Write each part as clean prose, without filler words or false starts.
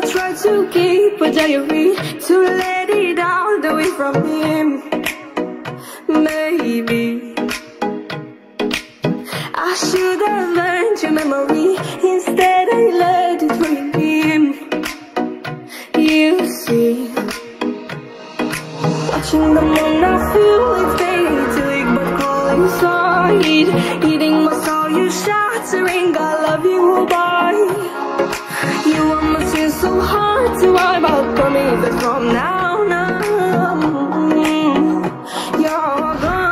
I tried to keep a diary to let it out away from him. Maybe I should have learned your memory. Instead I let it ruin him. You see, watching the moon I feel it's dating, but calling side, eating my soul, you shattering. I love you, bye. You are my sin, so hard to wipe out for me. But from now on, you're gone.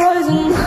Poison.